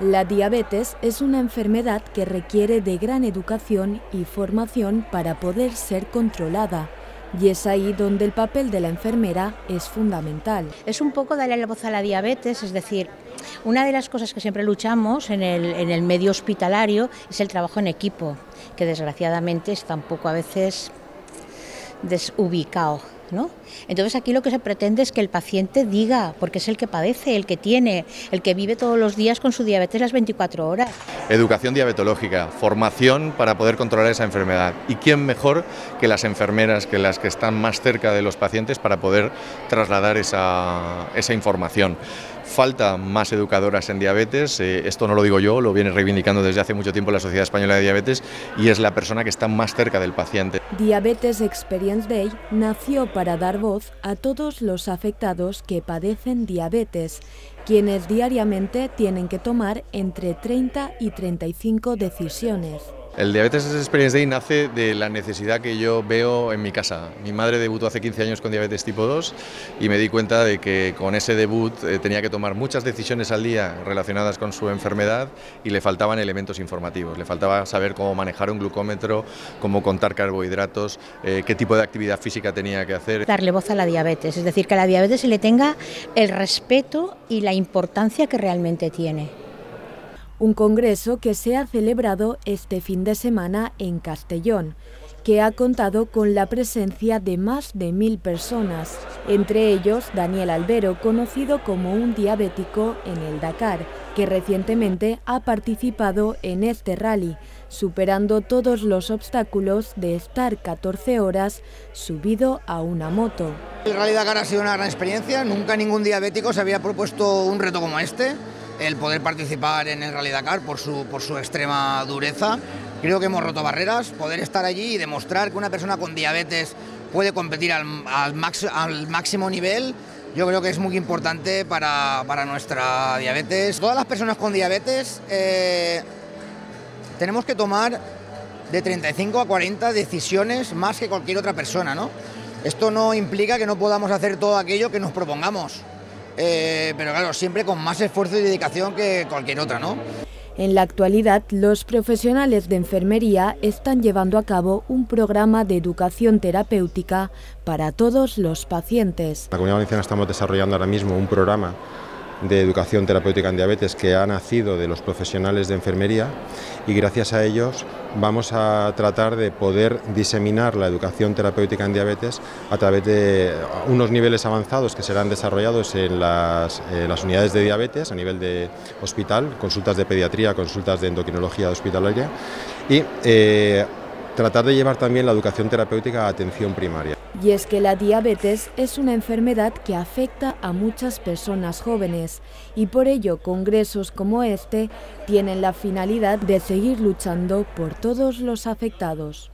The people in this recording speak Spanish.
La diabetes es una enfermedad que requiere de gran educación y formación para poder ser controlada. Y es ahí donde el papel de la enfermera es fundamental. Es un poco darle la voz a la diabetes, es decir, una de las cosas que siempre luchamos en el medio hospitalario es el trabajo en equipo, que desgraciadamente está un poco a veces desubicado, ¿no? Entonces aquí lo que se pretende es que el paciente diga, porque es el que padece, el que tiene, el que vive todos los días con su diabetes las 24 horas. Educación diabetológica, formación para poder controlar esa enfermedad. ¿Y quién mejor que las enfermeras, que las que están más cerca de los pacientes para poder trasladar esa información? Falta más educadoras en diabetes, esto no lo digo yo, lo viene reivindicando desde hace mucho tiempo la Sociedad Española de Diabetes y es la persona que está más cerca del paciente. Diabetes Experience Day nació para dar voz a todos los afectados que padecen diabetes, quienes diariamente tienen que tomar entre 30 y 35 decisiones. El Diabetes Experience Day nace de la necesidad que yo veo en mi casa. Mi madre debutó hace 15 años con diabetes tipo 2 y me di cuenta de que con ese debut tenía que tomar muchas decisiones al día relacionadas con su enfermedad y le faltaban elementos informativos. Le faltaba saber cómo manejar un glucómetro, cómo contar carbohidratos, qué tipo de actividad física tenía que hacer. Darle voz a la diabetes, es decir, que a la diabetes se le tenga el respeto y la importancia que realmente tiene. Un congreso que se ha celebrado este fin de semana en Castellón, que ha contado con la presencia de más de 1000 personas, entre ellos Daniel Albero, conocido como un diabético en el Dakar, que recientemente ha participado en este rally, superando todos los obstáculos de estar 14 horas subido a una moto. El Rally Dakar ha sido una gran experiencia, nunca ningún diabético se había propuesto un reto como este. El poder participar en el Rally Dakar por su extrema dureza. Creo que hemos roto barreras, poder estar allí y demostrar que una persona con diabetes puede competir al máximo nivel, yo creo que es muy importante para nuestra diabetes. Todas las personas con diabetes tenemos que tomar de 35 a 40 decisiones más que cualquier otra persona, ¿no? Esto no implica que no podamos hacer todo aquello que nos propongamos. Pero claro, siempre con más esfuerzo y dedicación que cualquier otra, ¿no? En la actualidad, los profesionales de enfermería están llevando a cabo un programa de educación terapéutica para todos los pacientes. En la Comunidad Valenciana estamos desarrollando ahora mismo un programa de educación terapéutica en diabetes que ha nacido de los profesionales de enfermería y gracias a ellos vamos a tratar de poder diseminar la educación terapéutica en diabetes a través de unos niveles avanzados que serán desarrollados en las unidades de diabetes a nivel de hospital, consultas de pediatría, consultas de endocrinología hospitalaria y tratar de llevar también la educación terapéutica a atención primaria. Y es que la diabetes es una enfermedad que afecta a muchas personas jóvenes y por ello congresos como este tienen la finalidad de seguir luchando por todos los afectados.